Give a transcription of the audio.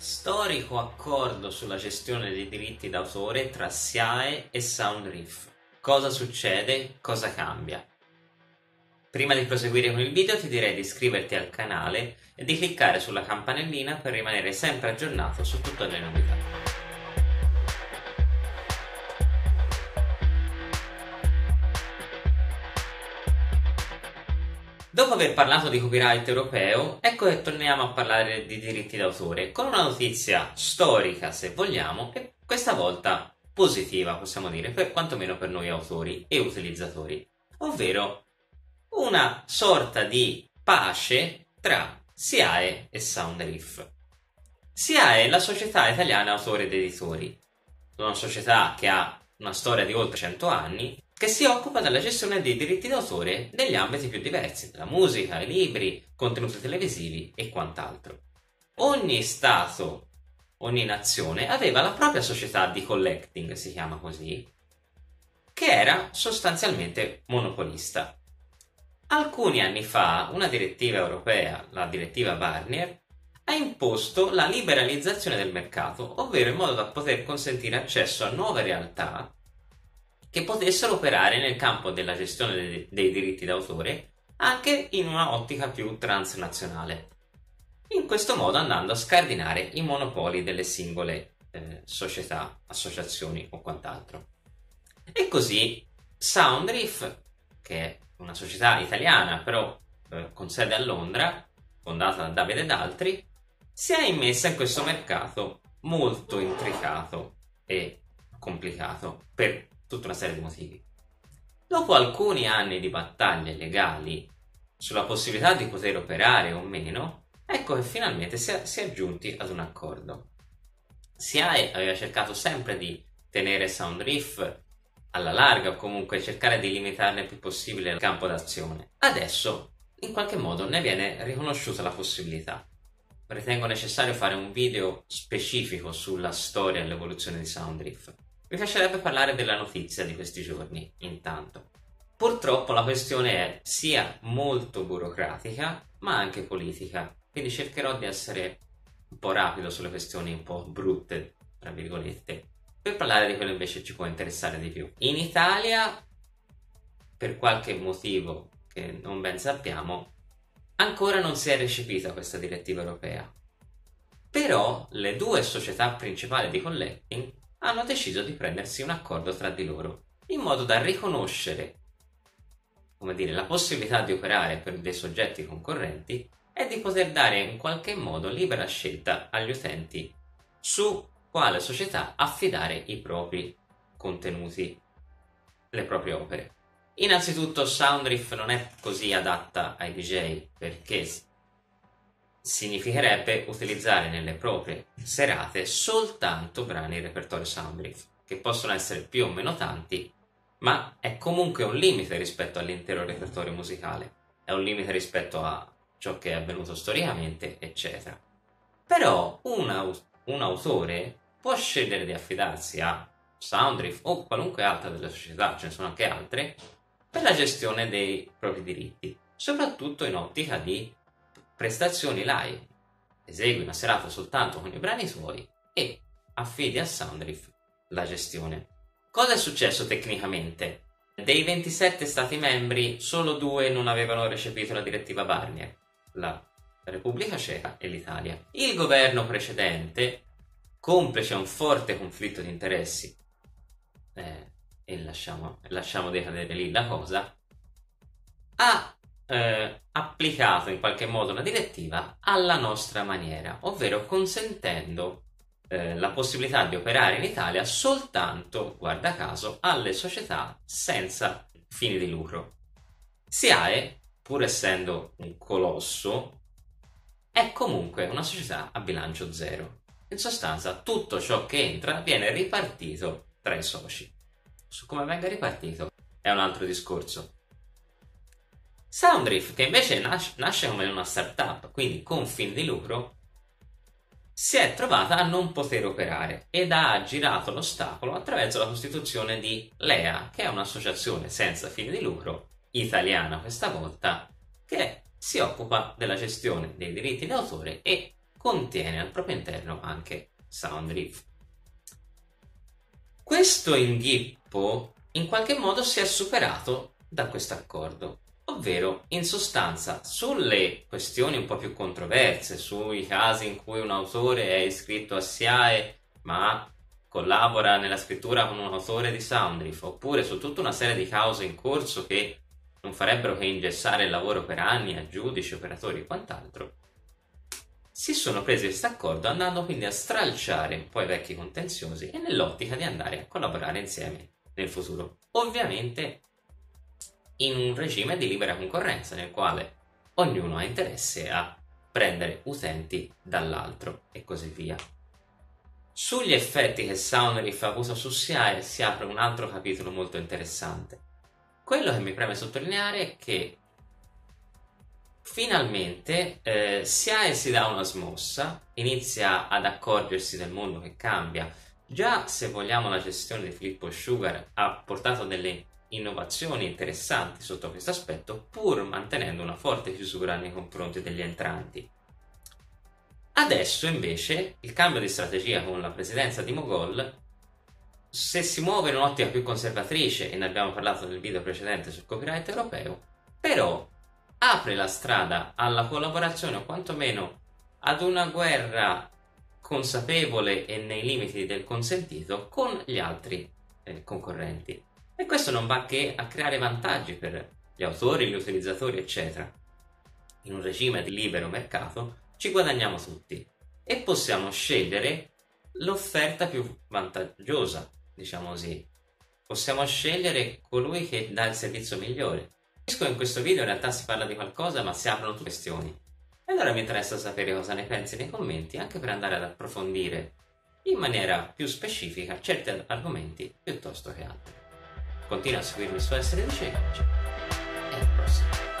Storico accordo sulla gestione dei diritti d'autore tra SIAE e Soundreef. Cosa succede? Cosa cambia? Prima di proseguire con il video ti direi di iscriverti al canale e di cliccare sulla campanellina per rimanere sempre aggiornato su tutte le novità. Dopo aver parlato di copyright europeo, ecco che torniamo a parlare di diritti d'autore con una notizia storica, se vogliamo, e questa volta positiva, possiamo dire, per quantomeno per noi autori e utilizzatori, ovvero una sorta di pace tra SIAE e Soundreef. SIAE è la Società Italiana Autori ed Editori, una società che ha una storia di oltre 100 anni, che si occupa della gestione dei diritti d'autore negli ambiti più diversi, della musica, i libri, contenuti televisivi e quant'altro. Ogni Stato, ogni nazione aveva la propria società di collecting, si chiama così, che era sostanzialmente monopolista. Alcuni anni fa una direttiva europea, la Direttiva Barnier, ha imposto la liberalizzazione del mercato, ovvero in modo da poter consentire accesso a nuove realtà che potessero operare nel campo della gestione dei diritti d'autore anche in una ottica più transnazionale, in questo modo andando a scardinare i monopoli delle singole società, associazioni o quant'altro. E così Soundreef, che è una società italiana però con sede a Londra, fondata da Davide ed altri, si è immessa in questo mercato molto intricato e complicato per tutta una serie di motivi. Dopo alcuni anni di battaglie legali sulla possibilità di poter operare o meno, ecco che finalmente si è giunti ad un accordo. SIAE aveva cercato sempre di tenere Soundreef alla larga o comunque cercare di limitarne il più possibile il campo d'azione. Adesso in qualche modo ne viene riconosciuta la possibilità. Ritengo necessario fare un video specifico sulla storia e l'evoluzione di Soundreef. Mi piacerebbe parlare della notizia di questi giorni intanto. Purtroppo la questione è sia molto burocratica ma anche politica, quindi cercherò di essere un po' rapido sulle questioni un po' brutte, tra virgolette, per parlare di quello invece ci può interessare di più. In Italia, per qualche motivo che non ben sappiamo, ancora non si è recepita questa direttiva europea, però le due società principali di collecting hanno deciso di prendersi un accordo tra di loro in modo da riconoscere, come dire, la possibilità di operare per dei soggetti concorrenti e di poter dare in qualche modo libera scelta agli utenti su quale società affidare i propri contenuti, le proprie opere. Innanzitutto Soundreef non è così adatta ai DJ, perché significherebbe utilizzare nelle proprie serate soltanto brani del repertorio Soundreef, che possono essere più o meno tanti, ma è comunque un limite rispetto all'intero repertorio musicale, è un limite rispetto a ciò che è avvenuto storicamente, eccetera. Però un autore può scegliere di affidarsi a Soundreef o qualunque altra delle società, ce ne sono anche altre, per la gestione dei propri diritti, soprattutto in ottica di prestazioni live. Esegui una serata soltanto con i brani suoi e affidi a Soundreef la gestione. Cosa è successo tecnicamente? Dei 27 stati membri solo 2 non avevano recepito la direttiva Barnier, la Repubblica Ceca e l'Italia. Il governo precedente, complice a un forte conflitto di interessi, e lasciamo decadere lì la cosa, ha applicato in qualche modo una direttiva alla nostra maniera, ovvero consentendo la possibilità di operare in Italia soltanto, guarda caso, alle società senza fini di lucro. SIAE, pur essendo un colosso, è comunque una società a bilancio zero. In sostanza tutto ciò che entra viene ripartito tra i soci. Su come venga ripartito è un altro discorso. Soundreef, che invece nasce come una startup, quindi con fini di lucro, si è trovata a non poter operare ed ha aggirato l'ostacolo attraverso la costituzione di LEA, che è un'associazione senza fini di lucro, italiana questa volta, che si occupa della gestione dei diritti d'autore e contiene al proprio interno anche Soundreef. Questo inghippo in qualche modo si è superato da questo accordo, ovvero in sostanza sulle questioni un po' più controverse, sui casi in cui un autore è iscritto a SIAE ma collabora nella scrittura con un autore di Soundreef, oppure su tutta una serie di cause in corso che non farebbero che ingessare il lavoro per anni a giudici, operatori e quant'altro, si sono presi questo accordo andando quindi a stralciare un po' i vecchi contenziosi e nell'ottica di andare a collaborare insieme nel futuro, ovviamente in un regime di libera concorrenza nel quale ognuno ha interesse a prendere utenti dall'altro e così via. Sugli effetti che Soundreef ha avuto su SIAE si apre un altro capitolo molto interessante. Quello che mi preme sottolineare è che finalmente SIAE si dà una smossa, inizia ad accorgersi del mondo che cambia. Già, se vogliamo, la gestione di Filippo Sugar ha portato delle innovazioni interessanti sotto questo aspetto, pur mantenendo una forte chiusura nei confronti degli entranti. Adesso invece il cambio di strategia con la presidenza di Mogol, se si muove in un'ottica più conservatrice, e ne abbiamo parlato nel video precedente sul copyright europeo, però apre la strada alla collaborazione o quantomeno ad una guerra consapevole e nei limiti del consentito con gli altri concorrenti, e questo non va che a creare vantaggi per gli autori, gli utilizzatori eccetera. In un regime di libero mercato ci guadagniamo tutti e possiamo scegliere l'offerta più vantaggiosa, diciamo così. Possiamo scegliere colui che dà il servizio migliore. In questo video in realtà si parla di qualcosa, ma si aprono questioni, e allora mi interessa sapere cosa ne pensi nei commenti, anche per andare ad approfondire in maniera più specifica certi argomenti piuttosto che altri. Continua a seguirmi su Essere DJ Oggi e al prossimo.